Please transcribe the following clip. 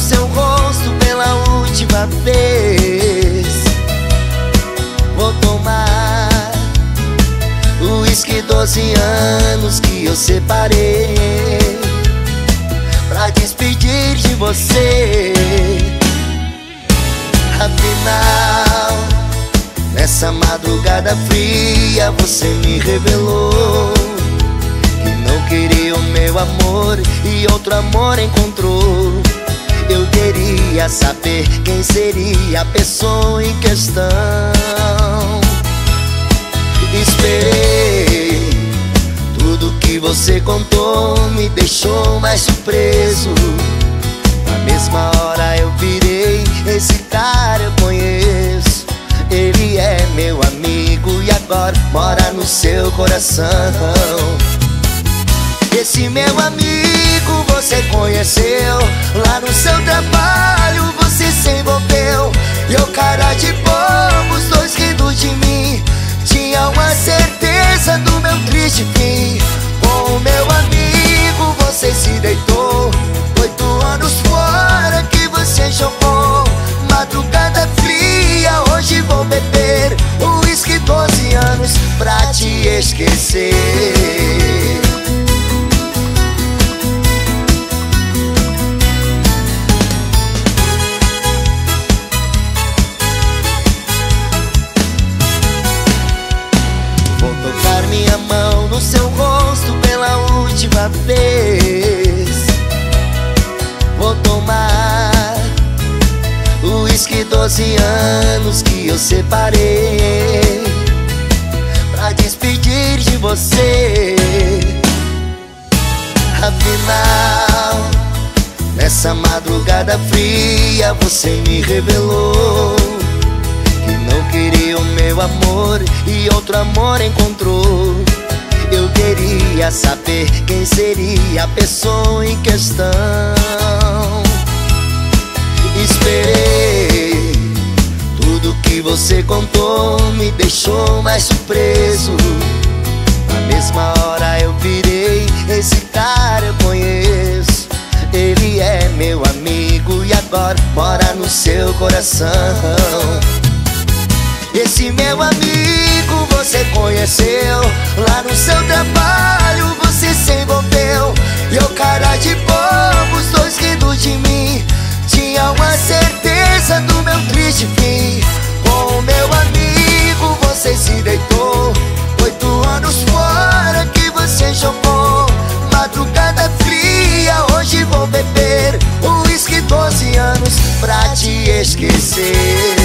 seu rosto pela última vez. Vou tomar o uísque 12 anos que eu separei pra despedir de você. Afinal, nessa madrugada fria você me revelou que não queria o meu amor e outro amor encontrou. Eu queria saber quem seria a pessoa em questão. Esperei, tudo que você contou me deixou mais surpreso. Na mesma hora eu virei, esse cara eu conheço. Ele é meu amigo e agora mora no seu coração. Esse meu amigo você conheceu lá no seu trabalho, você se envolveu. E o cara de bobo, os dois rindo de mim, tinha uma certeza do meu triste fim. Com o meu amigo você se deitou, 8 anos fora que você jogou. Madrugada fria, hoje vou beber o uísque 12 anos pra te esquecer. Vou tocar minha mão no seu rosto pela última vez. Vou tomar o uísque 12 anos que eu separei pra despedir de você. Afinal, nessa madrugada fria você me revelou que não queria o meu amor e outro amor encontrou. Eu queria saber quem seria a pessoa em questão. Esperei, tudo que você contou me deixou mais surpreso. Na mesma hora eu virei, esse cara eu conheço. Ele é meu amigo e agora mora no seu coração. Esse meu amigo você conheceu lá no seu trabalho, você se envolveu. E o cara de bobo, os dois rindo de mim, tinha uma certeza do meu triste fim. Com o meu amigo você se deitou, 8 anos fora que você jogou. Madrugada fria, hoje vou beber o uísque 12 anos pra te esquecer.